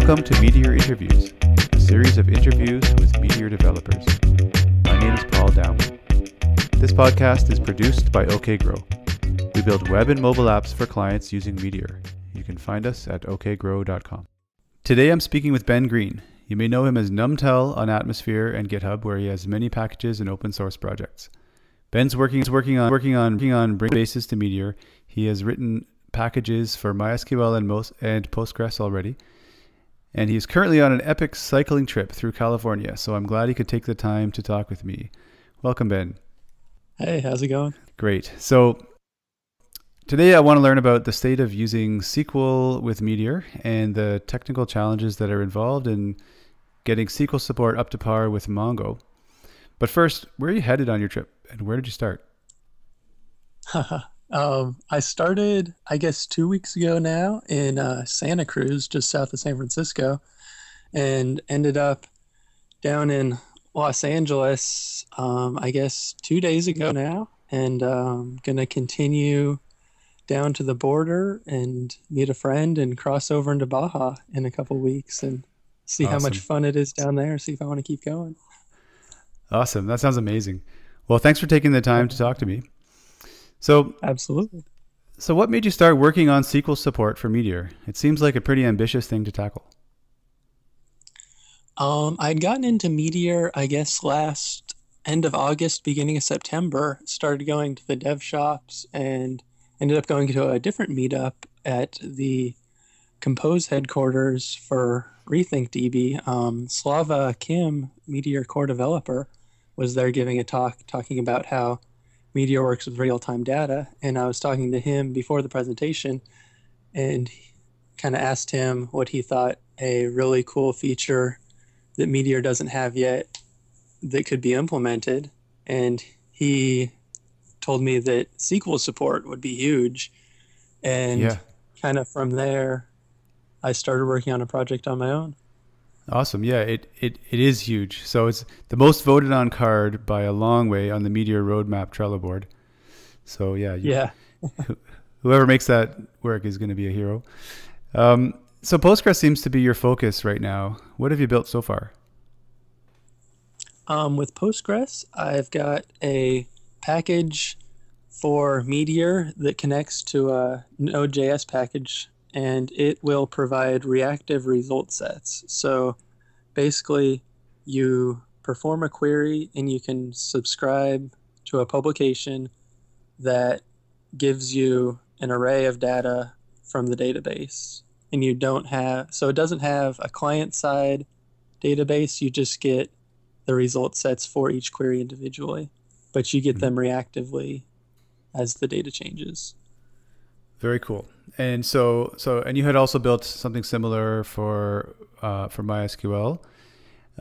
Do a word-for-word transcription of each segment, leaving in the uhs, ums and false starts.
Welcome to Meteor Interviews, a series of interviews with Meteor developers. My name is Paul Dowman. This podcast is produced by O K Grow. We build web and mobile apps for clients using Meteor. You can find us at O K Grow dot com. Today I'm speaking with Ben Green. You may know him as NumTel on Atmosphere and GitHub, where he has many packages and open source projects. Ben's working is working on working on working on bringing bases to Meteor. He has written packages for MySQL and most and Postgres already. And he's currently on an epic cycling trip through California, so I'm glad he could take the time to talk with me. Welcome, Ben. Hey, how's it going? Great. So today I want to learn about the state of using S Q L with Meteor and the technical challenges that are involved in getting S Q L support up to par with Mongo. But first, where are you headed on your trip, and where did you start? Um, I started, I guess, two weeks ago now in uh, Santa Cruz, just south of San Francisco, and ended up down in Los Angeles, um, I guess, two days ago now, and um, going to continue down to the border and meet a friend and cross over into Baja in a couple weeks and see awesome. How much fun it is down there, see if I want to keep going. Awesome. That sounds amazing. Well, thanks for taking the time to talk to me. So absolutely. So what made you start working on S Q L support for Meteor? It seems like a pretty ambitious thing to tackle. Um, I'd gotten into Meteor, I guess, last end of August, beginning of September. Started going to the dev shops and ended up going to a different meetup at the Compose headquarters for RethinkDB. Um, Slava Kim, Meteor core developer, was there giving a talk talking about how Meteor works with real-time data, and I was talking to him before the presentation and kind of asked him what he thought a really cool feature that Meteor doesn't have yet that could be implemented, and he told me that S Q L support would be huge, and yeah. kind of from there I started working on a project on my own. Awesome. Yeah, it, it, it is huge. So it's the most voted on card by a long way on the Meteor Roadmap Trello board. So yeah, you, yeah. whoever makes that work is going to be a hero. Um, so Postgres seems to be your focus right now. What have you built so far? Um, with Postgres, I've got a package for Meteor that connects to a Node J S package, and it will provide reactive result sets. So basically, you perform a query and you can subscribe to a publication that gives you an array of data from the database. And you don't have, so it doesn't have a client-side database. You just get the result sets for each query individually, but you get them reactively as the data changes. Very cool. And so, so, and you had also built something similar for, uh, for MySQL.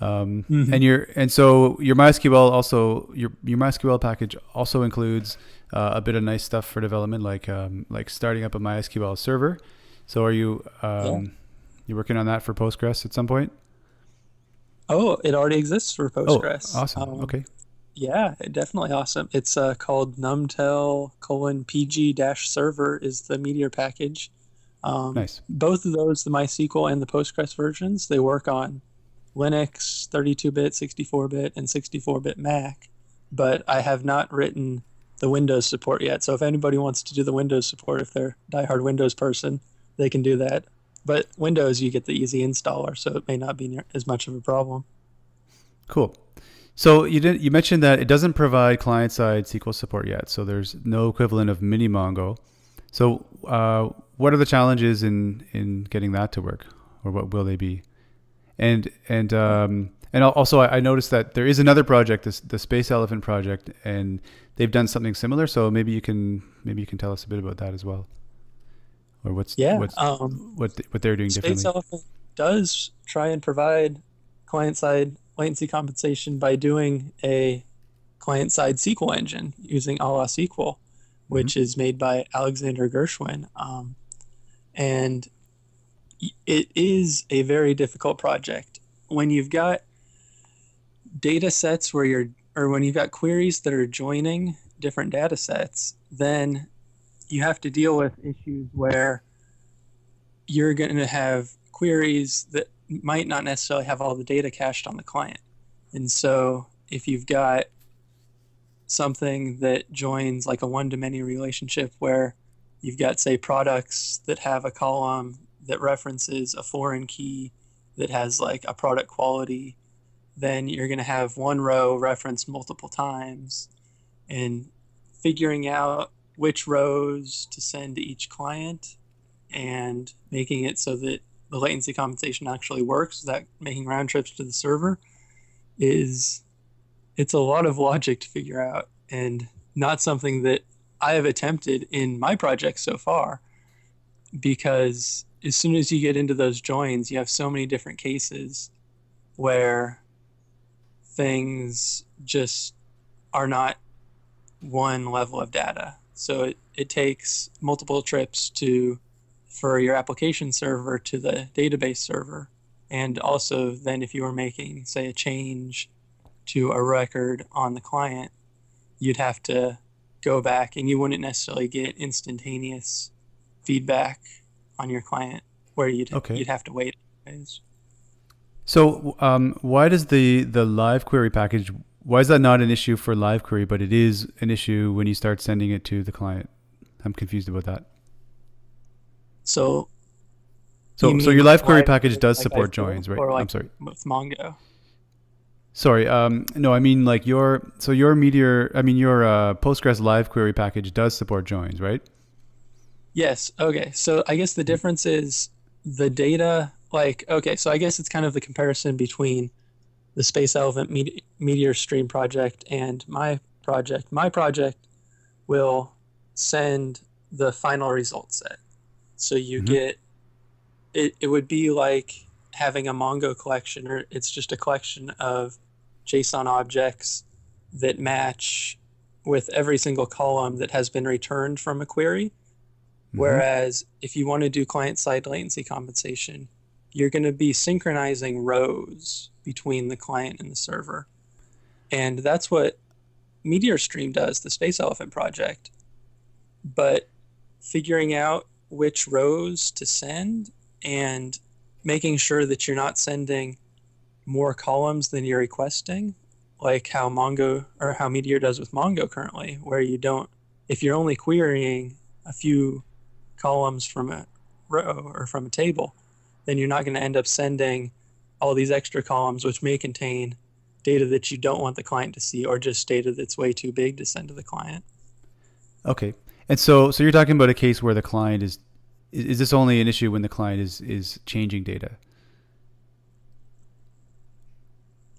Um, mm-hmm. and your, and so your MySQL also, your, your MySQL package also includes, uh, a bit of nice stuff for development, like, um, like starting up a MySQL server. So are you, um, yeah. you working on that for Postgres at some point? Oh, it already exists for Postgres. Oh, awesome. Um, okay. Yeah, definitely awesome. It's uh, called numtel colon pg dash server is the Meteor package. Um, nice. Both of those, the MySQL and the Postgres versions, they work on Linux, thirty-two bit, sixty-four bit, and sixty-four bit Mac. But I have not written the Windows support yet. So if anybody wants to do the Windows support, if they're a diehard Windows person, they can do that. But Windows, you get the easy installer, so it may not be near as much of a problem. Cool. So you did, you mentioned that it doesn't provide client-side S Q L support yet, so there's no equivalent of mini Mongo. So uh, what are the challenges in in getting that to work, or what will they be? And and um, and also I noticed that there is another project, this, the Space Elephant project, and they've done something similar. So maybe you can maybe you can tell us a bit about that as well, or what's yeah what's, um, what what they're doing Space differently. Space Elephant does try and provide client-side latency compensation by doing a client-side S Q L engine using AlaSQL, mm-hmm. which is made by Alexander Gershwin. Um, and it is a very difficult project. When you've got data sets where you're, or when you've got queries that are joining different data sets, then you have to deal with issues where you're going to have queries that might not necessarily have all the data cached on the client. And so if you've got something that joins like a one-to-many relationship where you've got, say, products that have a column that references a foreign key that has like a product quality, then you're going to have one row referenced multiple times, and figuring out which rows to send to each client and making it so that the latency compensation actually works without making round trips to the server is, it's a lot of logic to figure out, and not something that I have attempted in my project so far, because as soon as you get into those joins, you have so many different cases where things just are not one level of data. So it, it takes multiple trips to for your application server to the database server. And also then if you were making, say, a change to a record on the client, you'd have to go back, and you wouldn't necessarily get instantaneous feedback on your client where you'd, okay. you'd have to wait. So um, why does the, the live query package, why is that not an issue for live query, but it is an issue when you start sending it to the client? I'm confused about that. So, so, so your live query package does support joins, right? I'm sorry. With Mongo. Sorry. Um, no, I mean like your, so your Meteor, I mean your uh, Postgres live query package does support joins, right? Yes. Okay. So I guess the difference is the data, like, okay. So I guess it's kind of the comparison between the Space Elephant Mete Meteor Stream project and my project. My project will send the final result set. So you mm-hmm. get, it, it would be like having a Mongo collection, or it's just a collection of JSON objects that match with every single column that has been returned from a query. Mm-hmm. Whereas if you want to do client-side latency compensation, you're going to be synchronizing rows between the client and the server. And that's what MeteorStream does, the Space Elephant project. But figuring out which rows to send and making sure that you're not sending more columns than you're requesting, like how Mongo or how Meteor does with Mongo currently, where you don't, if you're only querying a few columns from a row or from a table, then you're not going to end up sending all these extra columns, which may contain data that you don't want the client to see, or just data that's way too big to send to the client. Okay. And so, so you're talking about a case where the client is, is, is this only an issue when the client is, is changing data?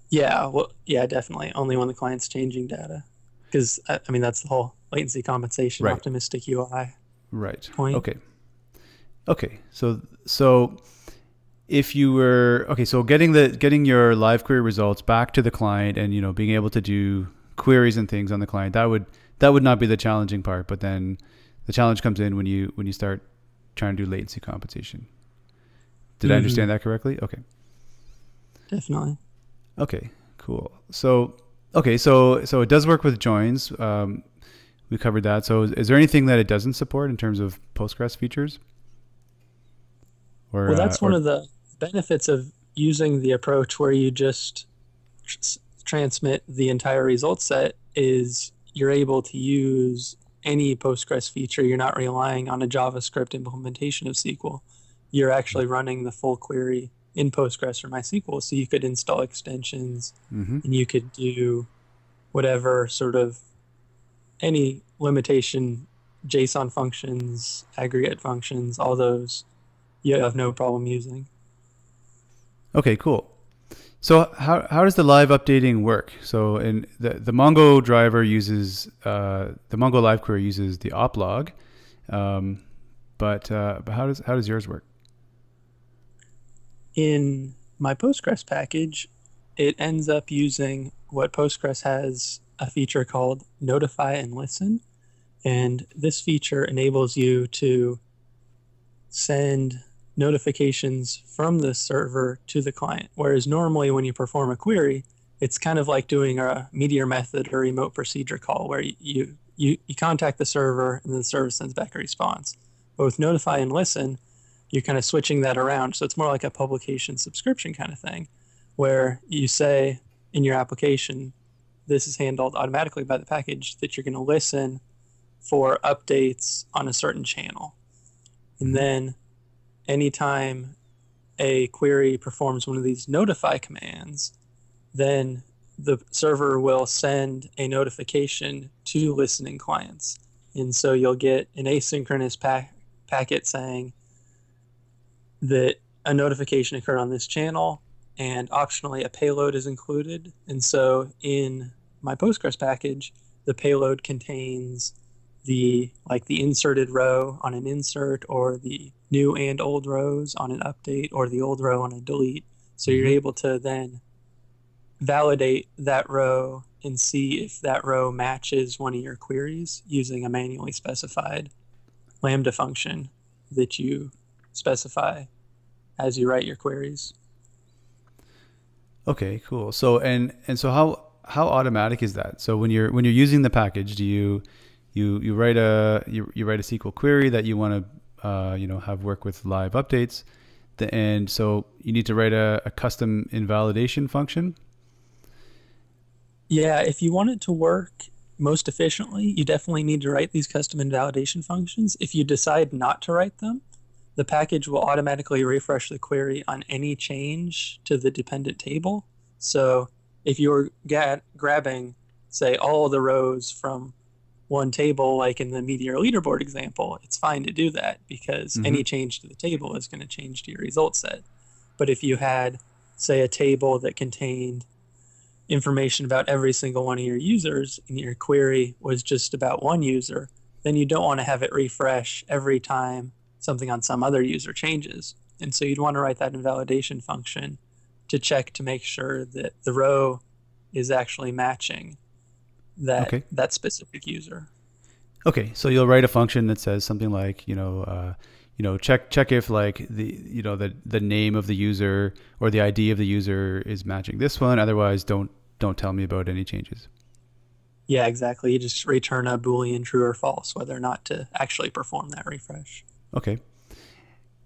Yeah, well, yeah, definitely. Only when the client's changing data. Because, I, I mean, that's the whole latency compensation, right. Optimistic U I. Right. Point. Okay. Okay. So, so if you were, okay, so getting the, getting your live query results back to the client and, you know, being able to do queries and things on the client, that would, that would not be the challenging part, but then the challenge comes in when you when you start trying to do latency compensation. Did mm-hmm. I understand that correctly? Okay. Definitely. Okay, cool. So okay, so so it does work with joins. Um, we covered that. So is, is there anything that it doesn't support in terms of Postgres features? Or, well, that's uh, one or, of the benefits of using the approach where you just tr transmit the entire result set is you're able to use any Postgres feature. You're not relying on a JavaScript implementation of S Q L. You're actually running the full query in Postgres or MySQL. So you could install extensions mm-hmm. and you could do whatever sort of any limitation, JSON functions, aggregate functions, all those you have no problem using. Okay, cool. So how how does the live updating work? So in the the Mongo driver uses uh, the Mongo live query uses the op log, um, but uh, but how does how does yours work? In my Postgres package, it ends up using what Postgres has a feature called notify and listen, and this feature enables you to send notifications from the server to the client. Whereas normally when you perform a query, it's kind of like doing a Meteor method or remote procedure call where you, you, you, you contact the server and then the server sends back a response. But with notify and listen, you're kind of switching that around. So it's more like a publication subscription kind of thing, where you say in your application, this is handled automatically by the package, that you're going to listen for updates on a certain channel. And then anytime a query performs one of these notify commands, then the server will send a notification to listening clients. And so you'll get an asynchronous pack packet saying that a notification occurred on this channel, and optionally a payload is included. And so in my Postgres package, the payload contains the like the inserted row on an insert, or the new and old rows on an update, or the old row on a delete. So you're able to then validate that row and see if that row matches one of your queries using a manually specified Lambda function that you specify as you write your queries. Okay, cool. So and and so how how automatic is that? So when you're when you're using the package, do you you you write a you, you write a S Q L query that you want to uh, you know have work with live updates, and so you need to write a, a custom invalidation function? Yeah, if you want it to work most efficiently, you definitely need to write these custom invalidation functions. If you decide not to write them, the package will automatically refresh the query on any change to the dependent table. So if you're grabbing, say, all the rows from one table, like in the Meteor leaderboard example, it's fine to do that, because mm-hmm. any change to the table is going to change to your result set. But if you had, say, a table that contained information about every single one of your users, and your query was just about one user, then you don't want to have it refresh every time something on some other user changes. And so you'd want to write that invalidation function to check to make sure that the row is actually matching that, okay. that specific user. Okay, so you'll write a function that says something like, you know, uh, you know, check check if like the you know the the name of the user or the I D of the user is matching this one. Otherwise, don't don't tell me about any changes. Yeah, exactly. You just return a Boolean true or false, whether or not to actually perform that refresh. Okay.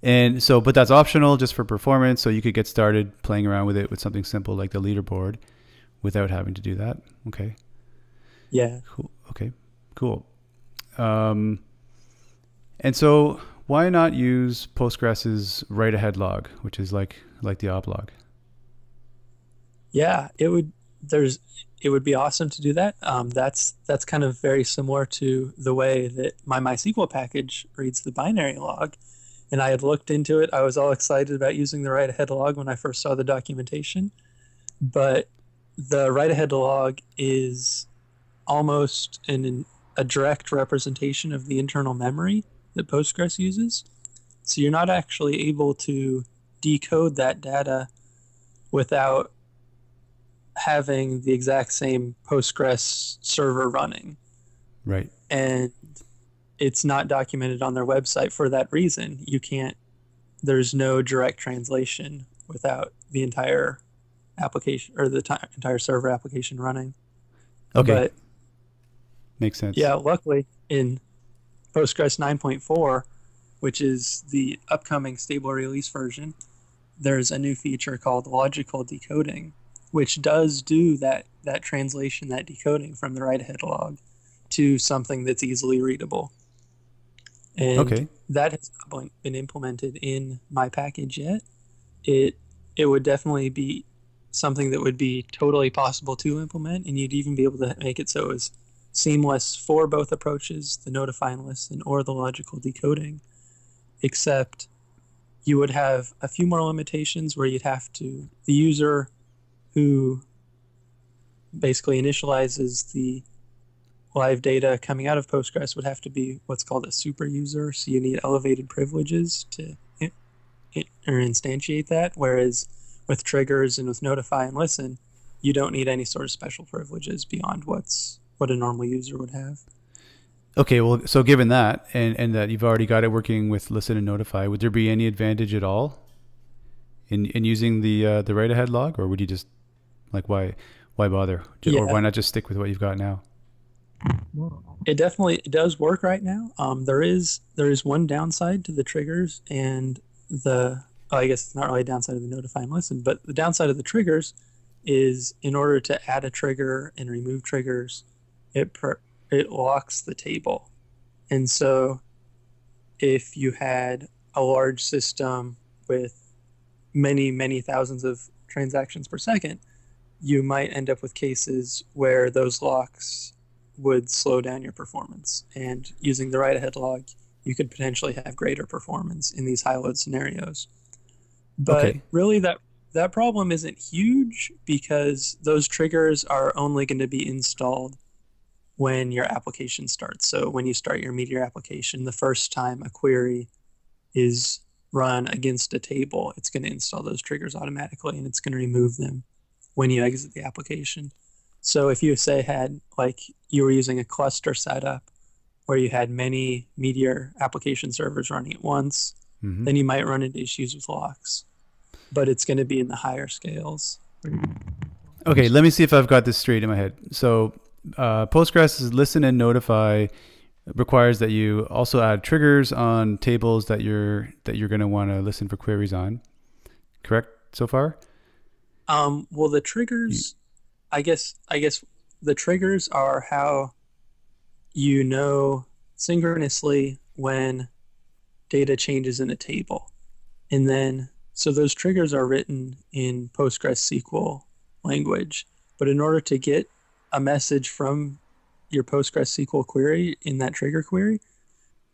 And so, but that's optional just for performance. So you could get started playing around with it with something simple like the leaderboard without having to do that. Okay. Yeah. Cool. Okay, cool. Um, and so why not use Postgres's write ahead log, which is like, like the op log? Yeah, it would, there's, it would be awesome to do that. Um, that's, that's kind of very similar to the way that my MySQL package reads the binary log. And I had looked into it. I was all excited about using the write ahead log when I first saw the documentation, but the write ahead log is almost an, a direct representation of the internal memory that Postgres uses. So you're not actually able to decode that data without having the exact same Postgres server running. Right. And it's not documented on their website for that reason. You can't, there's no direct translation without the entire application or the entire server application running. Okay. But, makes sense. Yeah, luckily in Postgres nine point four, which is the upcoming stable release version, there's a new feature called logical decoding, which does do that, that translation, that decoding from the write-ahead log to something that's easily readable. And okay. that has not been implemented in my package yet. It, it would definitely be something that would be totally possible to implement, and you'd even be able to make it so it was seamless for both approaches, the notify and listen or the logical decoding, except you would have a few more limitations where you'd have to, the user who basically initializes the live data coming out of Postgres would have to be what's called a super user. So you need elevated privileges to in, in, or instantiate that, whereas with triggers and with notify and listen, you don't need any sort of special privileges beyond what's what a normal user would have. Okay, well, so given that, and, and that you've already got it working with listen and notify, would there be any advantage at all in, in using the uh, the write ahead log, or would you just, like, why why bother? Yeah. Or why not just stick with what you've got now? It definitely it does work right now. Um, there is there is one downside to the triggers and the, oh, I guess it's not really a downside of the notify and listen, but the downside of the triggers is in order to add a trigger and remove triggers, it per, it locks the table. And so if you had a large system with many, many thousands of transactions per second, you might end up with cases where those locks would slow down your performance. And using the write-ahead log, you could potentially have greater performance in these high-load scenarios. But okay. really that that problem isn't huge because those triggers are only going to be installed when your application starts. So when you start your Meteor application, the first time a query is run against a table, it's going to install those triggers automatically and it's going to remove them when you exit the application. So if you say had, like, you were using a cluster setup where you had many Meteor application servers running at once, mm-hmm. then you might run into issues with locks, but it's going to be in the higher scales. Okay, let me see if I've got this straight in my head. So uh, Postgres' listen and notify requires that you also add triggers on tables that you're that you're going to want to listen for queries on. Correct so far? Um, well, the triggers, I guess, I guess the triggers are how you know synchronously when data changes in a table. And then, so those triggers are written in PostgreSQL language. But in order to get a message from your PostgreSQL query in that trigger query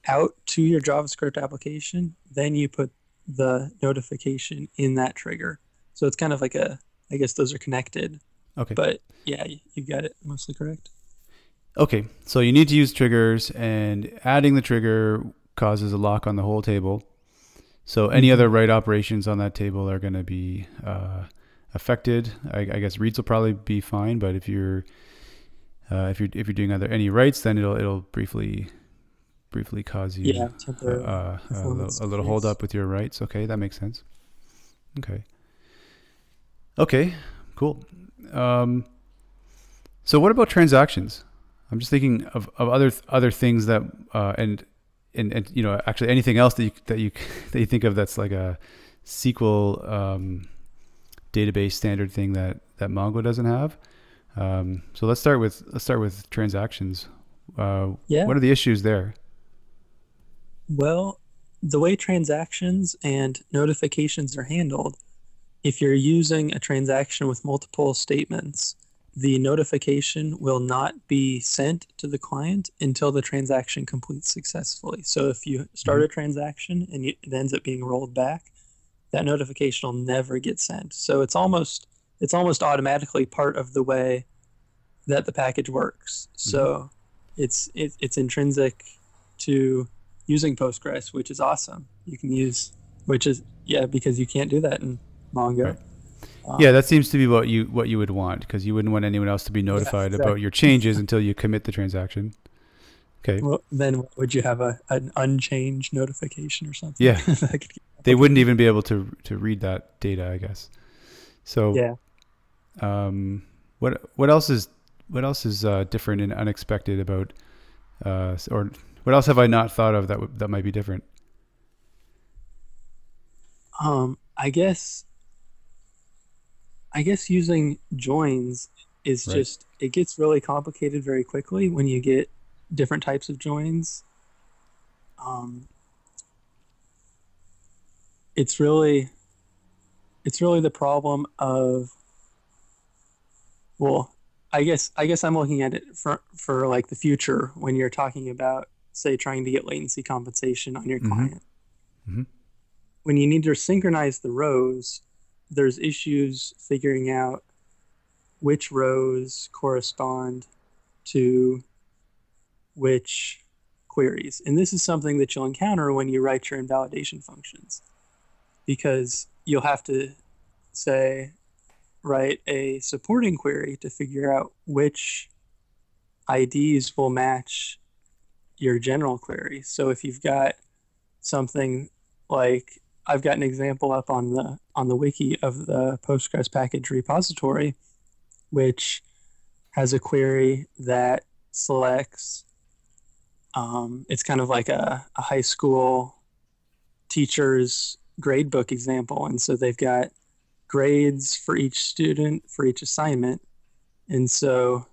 out to your JavaScript application, then you put the notification in that trigger. So it's kind of like a, I guess those are connected. Okay. But yeah, you got it mostly correct. Okay. So you need to use triggers, and adding the trigger causes a lock on the whole table. So any other write operations on that table are going to be uh, affected. I, I guess reads will probably be fine, but if you're uh, if you're if you're doing other any writes, then it'll it'll briefly briefly cause you yeah, uh, uh, a little, a little hold up with your writes. Okay, that makes sense. Okay. Okay, cool. Um, so what about transactions? I'm just thinking of, of other other things that uh, and, and and you know, actually anything else that you that you that you think of that's like a S Q L um, database standard thing that that Mongo doesn't have. Um, so let's start with let's start with transactions. Uh, yeah. What are the issues there? Well, the way transactions and notifications are handled. If you're using a transaction with multiple statements, the notification will not be sent to the client until the transaction completes successfully. So if you start a transaction and it ends up being rolled back, that notification will never get sent. So it's almost it's almost automatically part of the way that the package works. So mm-hmm. it's it, it's intrinsic to using Postgres, which is awesome. You can use which is yeah because you can't do that in Mongo. Right. Um, yeah, that seems to be what you what you would want, because you wouldn't want anyone else to be notified yeah, exactly. about your changes until you commit the transaction. Okay. Well, then would you have a an unchanged notification or something? Yeah. That could they wouldn't even be able to to read that data, I guess. So yeah. Um, what what else is what else is uh, different and unexpected about, uh, or what else have I not thought of that that might be different? Um, I guess. I guess using joins is right. just, it gets really complicated very quickly when you get different types of joins. Um, it's really, it's really the problem of, well, I guess, I guess I'm looking at it for, for like the future when you're talking about, say, trying to get latency compensation on your mm-hmm. client. Mm-hmm. When you need to synchronize the rows, there's issues figuring out which rows correspond to which queries. And this is something that you'll encounter when you write your invalidation functions, because you'll have to, say, write a supporting query to figure out which I Ds will match your general query. So if you've got something like, I've got an example up on the on the wiki of the Postgres package repository, which has a query that selects, um, it's kind of like a, a high school teacher's gradebook example. And so they've got grades for each student, for each assignment. And so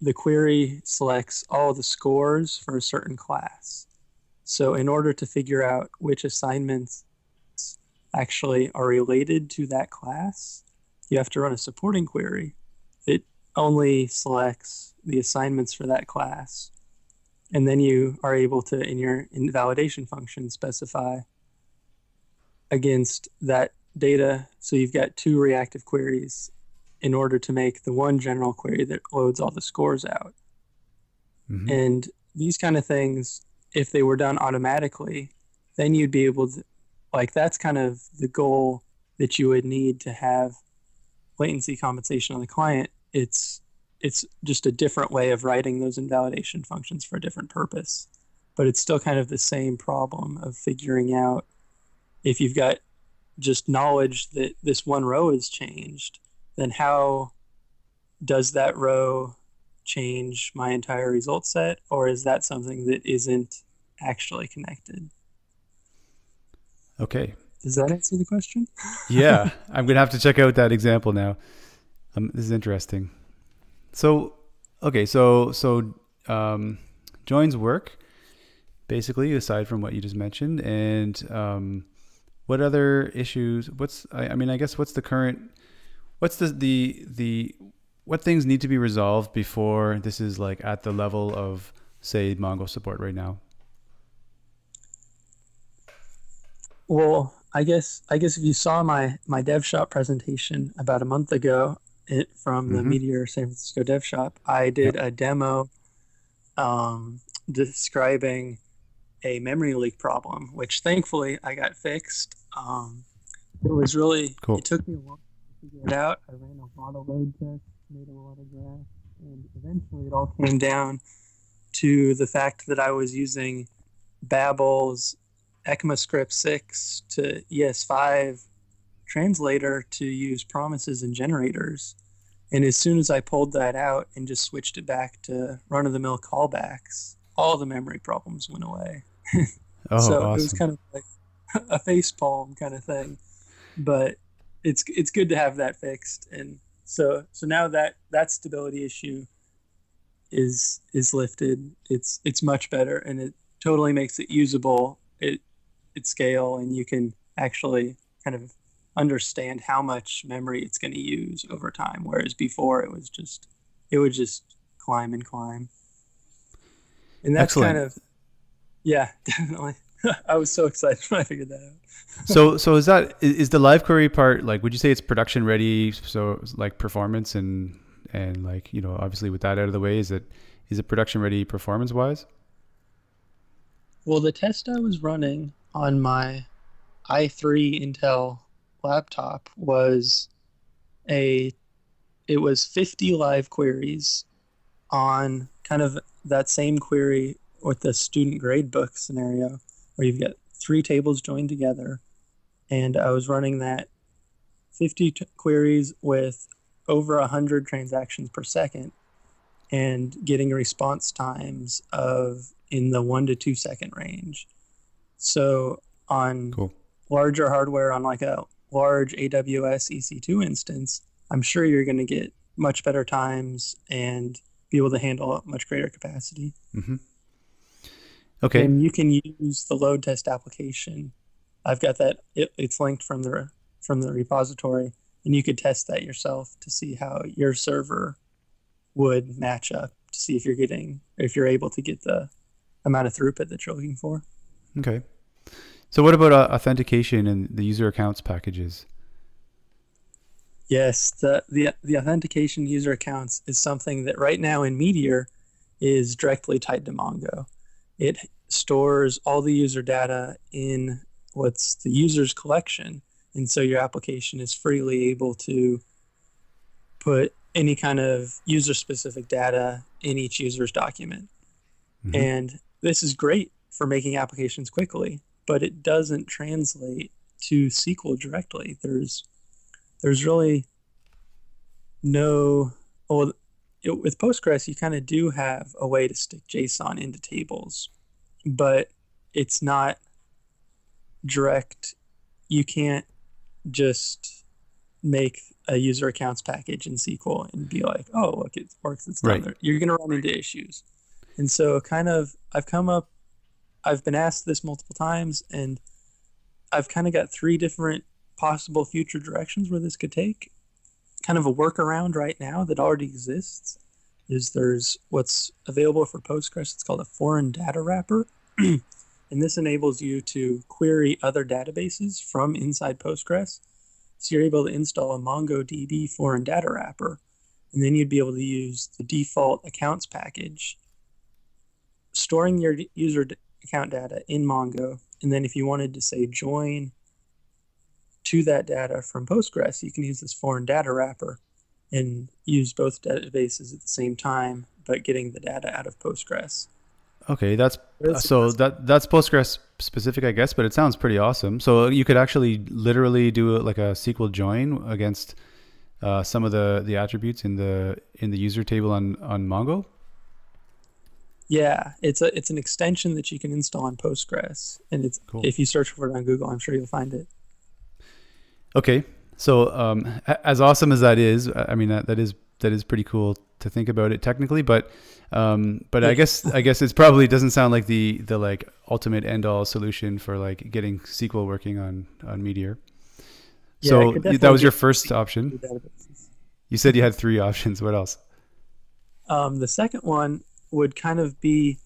the query selects all the scores for a certain class. So in order to figure out which assignments actually are related to that class, you have to run a supporting query. It only selects the assignments for that class. And then you are able to, in your invalidation function, specify against that data. So you've got two reactive queries in order to make the one general query that loads all the scores out. Mm-hmm. And these kind of things, if they were done automatically, then you'd be able to, like, that's kind of the goal that you would need to have latency compensation on the client. It's it's just a different way of writing those invalidation functions for a different purpose. But it's still kind of the same problem of figuring out if you've got just knowledge that this one row is changed, then how does that row change my entire result set? Or is that something that isn't actually connected? Okay. Does that answer the question? Yeah. I'm going to have to check out that example now. Um, this is interesting. So, okay, so so um, joins work, basically, aside from what you just mentioned. And um, what other issues, what's, I, I mean, I guess what's the current, what's the, the, the, what things need to be resolved before this is like at the level of, say, Mongo support right now? Well, I guess, I guess if you saw my, my dev shop presentation about a month ago, it from the mm-hmm. Meteor San Francisco Dev Shop, I did yep. a demo um, describing a memory leak problem, which thankfully I got fixed. Um, it was really cool. It took me a while to figure it out. I ran a lot of load tests, made a lot of graphs, and eventually it all came down to the fact that I was using Babel's ECMAScript six to E S five translator to use promises and generators. And as soon as I pulled that out and just switched it back to run-of-the-mill callbacks, all the memory problems went away. Oh, so awesome. It was kind of like a facepalm kind of thing, but it's it's good to have that fixed. And so so now that that stability issue is is lifted, it's it's much better, and it totally makes it usable at at scale, and you can actually kind of understand how much memory it's going to use over time, whereas before it was just it would just climb and climb. And that's Excellent. Kind of yeah, definitely. I was so excited when I figured that out. so so is that is the live query part, like, would you say it's production ready? So like performance and and like, you know, obviously with that out of the way, is it is it production ready performance wise? Well, the test I was running on my i three Intel laptop was a it was fifty live queries on kind of that same query with the student gradebook scenario where you've got three tables joined together, and I was running that fifty queries with over one hundred transactions per second and getting response times of in the one to two second range. So on cool. larger hardware, on like a large A W S E C two instance, I'm sure you're going to get much better times and be able to handle much greater capacity. Mm-hmm. Okay. And you can use the load test application. I've got that. It, it's linked from the, from the repository, and you could test that yourself to see how your server would match up to see if you're getting, if you're able to get the amount of throughput that you're looking for. Okay. So what about uh, authentication and the user accounts packages? Yes, the, the the authentication user accounts is something that right now in Meteor is directly tied to Mongo. It stores all the user data in what's the user's collection, and so your application is freely able to put any kind of user-specific data in each user's document. Mm-hmm. And this is great for making applications quickly, but it doesn't translate to S Q L directly. There's there's really no, well, it, with Postgres, you kind of do have a way to stick JSON into tables, but it's not direct you can't just make a user accounts package in S Q L and be like, oh, look, it works. It's done. Right. You're going to run into issues. And so kind of I've come up, I've been asked this multiple times, and I've kind of got three different possible future directions where this could take. Kind of a workaround right now that already exists is there's what's available for Postgres. It's called a foreign data wrapper. And this enables you to query other databases from inside Postgres. So you're able to install a MongoDB foreign data wrapper, and then you'd be able to use the default accounts package, storing your user account data in Mongo. And then if you wanted to say join to that data from Postgres, you can use this foreign data wrapper and use both databases at the same time, but getting the data out of Postgres. Okay, that's so that that's Postgres specific, I guess, but it sounds pretty awesome. So you could actually literally do like a S Q L join against uh, some of the the attributes in the in the user table on on Mongo. Yeah, it's a it's an extension that you can install on Postgres, and it's cool. If you search for it on Google, I'm sure you'll find it. Okay, so um, as awesome as that is, I mean that, that is that is pretty cool to think about it technically, but um, but I guess I guess it's probably doesn't sound like the the like ultimate end all solution for like getting S Q L working on on Meteor. Yeah, so that was your first option. You said you had three options. What else? Um, the second one would kind of be,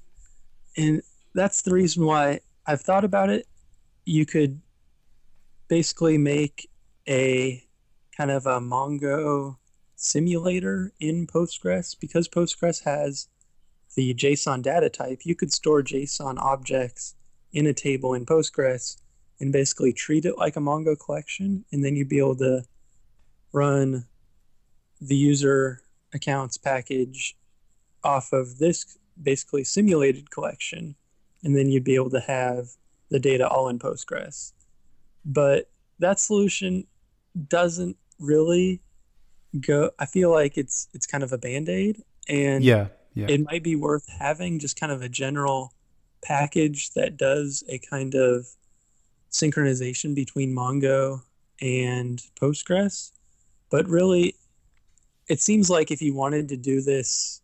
and that's the reason why I've thought about it. You could basically make a kind of a Mongo simulator in Postgres, because Postgres has the JSON data type. You could store JSON objects in a table in Postgres and basically treat it like a Mongo collection, and then you'd be able to run the user accounts package off of this basically simulated collection, and then you'd be able to have the data all in Postgres. But that solution doesn't really go. I feel like it's it's kind of a band-aid, and yeah, yeah, it might be worth having just kind of a general package that does a kind of synchronization between Mongo and Postgres. But really, it seems like if you wanted to do this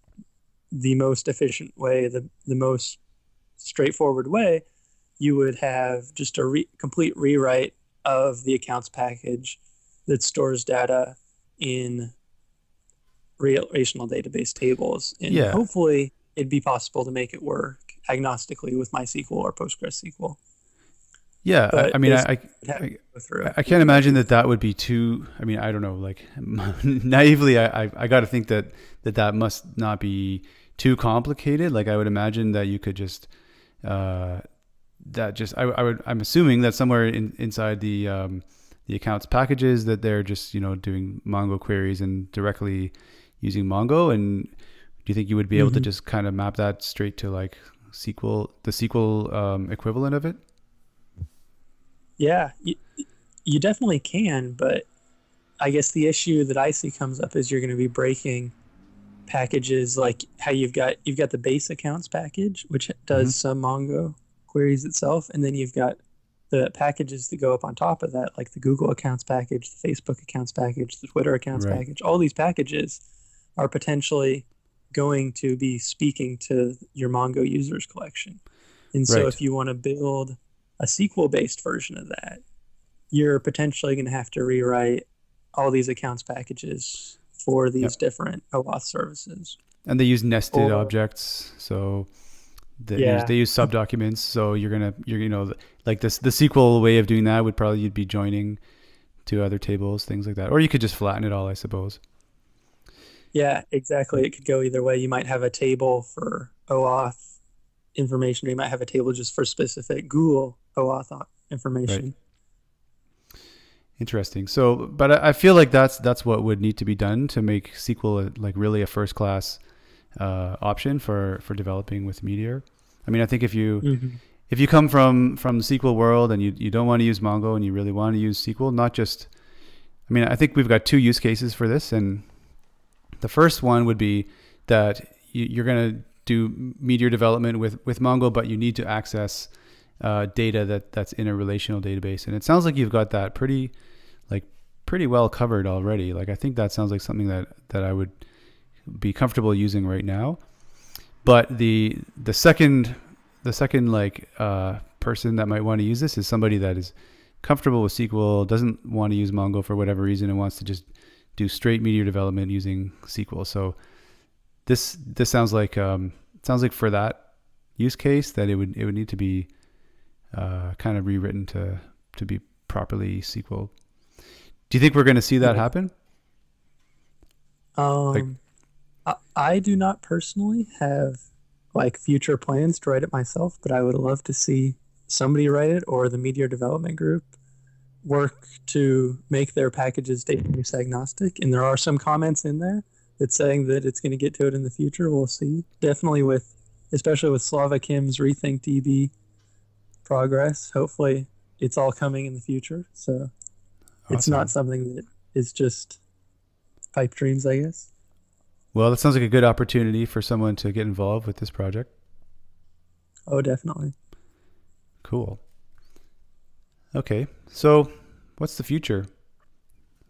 the most efficient way, the the most straightforward way, you would have just a re complete rewrite of the accounts package that stores data in relational database tables. And yeah, hopefully it'd be possible to make it work agnostically with MySQL or PostgreSQL. Yeah, I, I mean, I I, I I can't imagine that that would be too, I mean, I don't know, like naively, I, I, I got to think that, that that must not be too complicated. Like I would imagine that you could just, uh, that just, I, I would, I'm assuming that somewhere in, inside the, um, the accounts packages that they're just, you know, doing Mongo queries and directly using Mongo. And do you think you would be able mm-hmm. to just kind of map that straight to like S Q L, the S Q L um, equivalent of it? Yeah, you, you definitely can, but I guess the issue that I see comes up is you're going to be breaking packages, like how you've got you've got the base accounts package, which does mm-hmm. some Mongo queries itself, and then you've got the packages that go up on top of that, like the Google accounts package, the Facebook accounts package, the Twitter accounts right. package. All these packages are potentially going to be speaking to your Mongo users collection. And so right. if you want to build a S Q L-based version of that, you're potentially going to have to rewrite all these accounts packages for these yep. different OAuth services. And they use nested or, objects, so they yeah. use, they use subdocuments. So you're gonna, you're you know, like this the S Q L way of doing that would probably you'd be joining to other tables, things like that, or you could just flatten it all, I suppose. Yeah, exactly. It could go either way. You might have a table for OAuth information, or you might have a table just for specific Google OAuth information. Right. Interesting. So, but I feel like that's that's what would need to be done to make S Q L a, like really a first class uh, option for for developing with Meteor. I mean, I think if you mm-hmm. if you come from from the S Q L world and you you don't want to use Mongo and you really want to use S Q L, not just, I mean, I think we've got two use cases for this, and the first one would be that you, you're going to do Meteor development with, with Mongo, but you need to access uh, data that that's in a relational database. And it sounds like you've got that pretty like pretty well covered already. Like I think that sounds like something that that I would be comfortable using right now. But the the second the second like uh, person that might want to use this is somebody that is comfortable with S Q L, doesn't want to use Mongo for whatever reason, and wants to just do straight Meteor development using S Q L. So this this sounds like um, sounds like for that use case that it would it would need to be uh, kind of rewritten to to be properly S Q L. Do you think we're going to see that happen? Um, like, I, I do not personally have like future plans to write it myself, but I would love to see somebody write it or the Meteor development group work to make their packages database agnostic. And there are some comments in there that's saying that it's going to get to it in the future. We'll see. Definitely with, especially with Slava Kim's RethinkDB progress, hopefully it's all coming in the future. So awesome. It's not something that is just pipe dreams, I guess. Well, that sounds like a good opportunity for someone to get involved with this project. Oh, definitely. Cool. Okay. So what's the future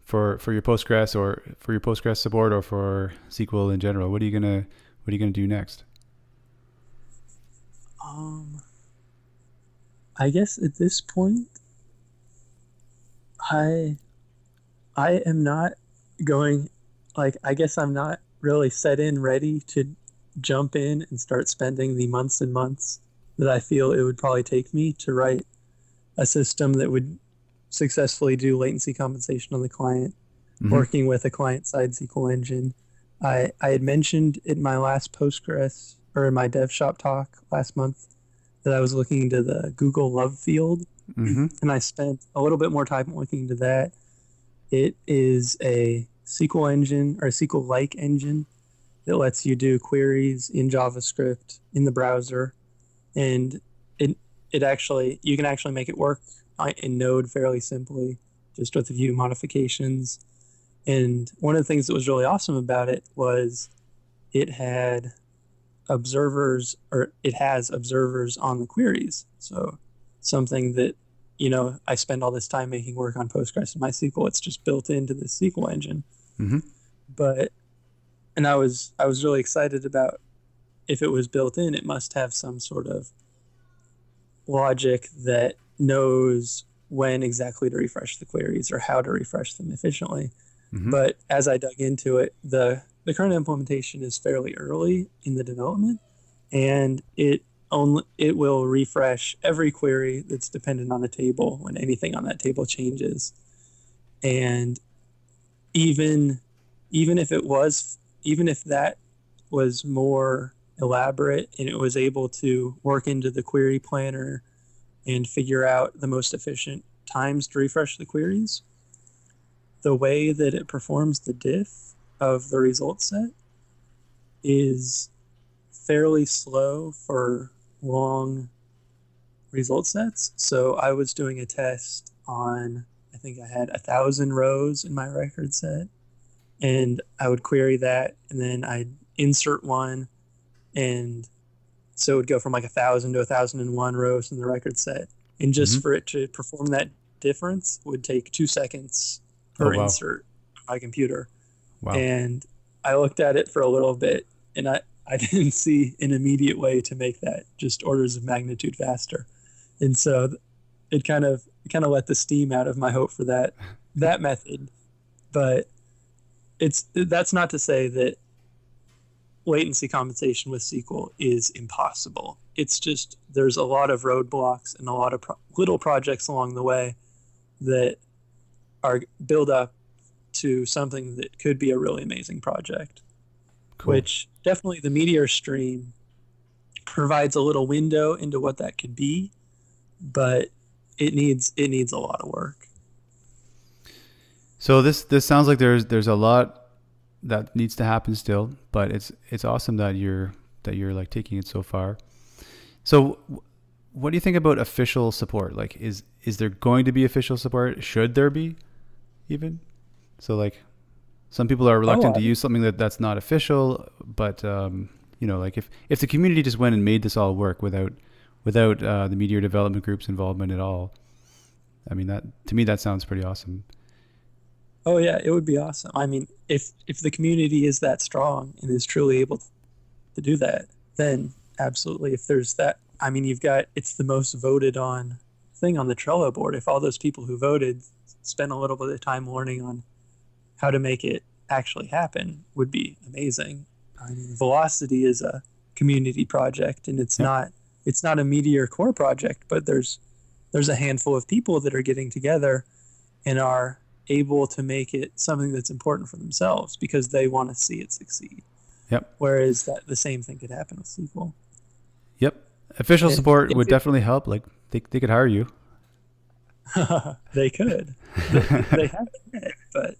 for, for your Postgres or for your Postgres support or for S Q L in general? What are you going to, what are you going to do next? Um, I guess at this point, I, I am not going, like, I guess I'm not really set in ready to jump in and start spending the months and months that I feel it would probably take me to write a system that would successfully do latency compensation on the client, mm-hmm. working with a client-side S Q L engine. I, I had mentioned in my last Postgres, or in my dev shop talk last month, that I was looking into the Google love field, mm-hmm. and I spent a little bit more time looking into that. It is a S Q L engine, or a S Q L-like engine, that lets you do queries in JavaScript, in the browser, and it it actually you can actually make it work in Node fairly simply, just with a few modifications. And one of the things that was really awesome about it was it had observers, or it has observers on the queries. So something that, you know, I spend all this time making work on Postgres and MySQL, it's just built into the S Q L engine. Mm-hmm. But and I was I was really excited about. If it was built in, it must have some sort of logic that knows when exactly to refresh the queries or how to refresh them efficiently. Mm-hmm. But as I dug into it, the, the current implementation is fairly early in the development, and it only it will refresh every query that's dependent on a table when anything on that table changes. And even even if it was even if that was more elaborate and it was able to work into the query planner and figure out the most efficient times to refresh the queries, the way that it performs the diff of the result set is fairly slow for long result sets. So I was doing a test on, I think I had a thousand rows in my record set, and I would query that, and then I'd insert one, and so it would go from like a thousand to a thousand and one rows in the record set, and just mm-hmm. for it to perform that difference would take two seconds per oh, wow. insert on my computer. Wow. And I looked at it for a little bit, and I I didn't see an immediate way to make that just orders of magnitude faster, and so it kind of it kind of let the steam out of my hope for that that method. But it's that's not to say that latency compensation with S Q L is impossible. It's just there's a lot of roadblocks and a lot of pro little projects along the way that are build up to something that could be a really amazing project. Cool. Which definitely the Meteor stream provides a little window into what that could be, but it needs it needs a lot of work. So this this sounds like there's there's a lot that needs to happen still, but it's it's awesome that you're that you're like taking it so far. So what do you think about official support? Like is is there going to be official support? Should there be even? So like some people are reluctant oh, I... to use something that that's not official, but um you know, like if if the community just went and made this all work without without uh, the Meteor development group's involvement at all. I mean, that to me, that sounds pretty awesome. Oh yeah, it would be awesome. I mean, if if the community is that strong and is truly able to do that, then absolutely. If there's that, I mean, you've got, it's the most voted on thing on the Trello board. If all those people who voted spend a little bit of time learning on how to make it actually happen, would be amazing. I mean, Velocity is a community project, and it's yeah. not it's not a Meteor core project, but there's there's a handful of people that are getting together and are able to make it something that's important for themselves because they want to see it succeed. Yep. Whereas that the same thing could happen with S Q L. Yep. Official and support would it, definitely help. Like they they could hire you. They could. they, they haven't yet, but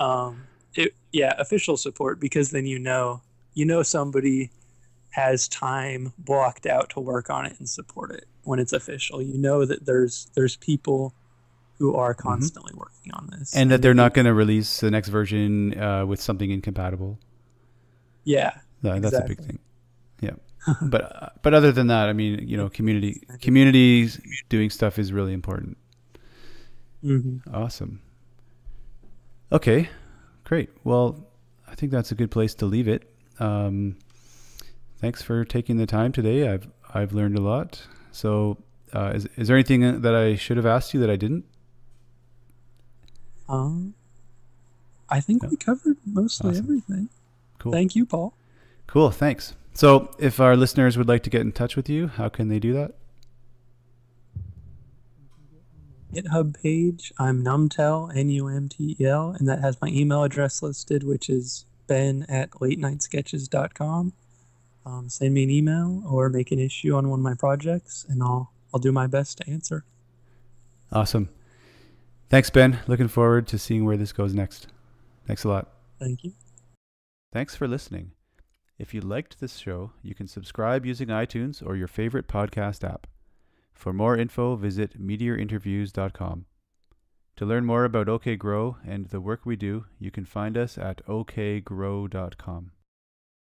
um, it, yeah, official support, because then you know you know somebody has time blocked out to work on it and support it when it's official. You know that there's there's people who are constantly mm-hmm. working on this, and, and that they're not going to release the next version uh, with something incompatible. Yeah, no, that's exactly. a big thing. Yeah, but uh, but other than that, I mean, you know, community communities doing stuff is really important. Mm-hmm. Awesome. Okay, great. Well, I think that's a good place to leave it. Um, thanks for taking the time today. I've I've learned a lot. So, uh, is is there anything that I should have asked you that I didn't? Um, I think no. we covered mostly awesome. everything. Cool. Thank you, Paul. Cool. Thanks. So, if our listeners would like to get in touch with you, how can they do that? GitHub page. I'm NumTel, N U M T E L, and that has my email address listed, which is ben at late night sketches dot com. Um, send me an email or make an issue on one of my projects, and I'll I'll do my best to answer. Awesome. Thanks, Ben. Looking forward to seeing where this goes next. Thanks a lot. Thank you. Thanks for listening. If you liked this show, you can subscribe using iTunes or your favorite podcast app. For more info, visit meteor interviews dot com. To learn more about OKGrow and the work we do, you can find us at O K grow dot com.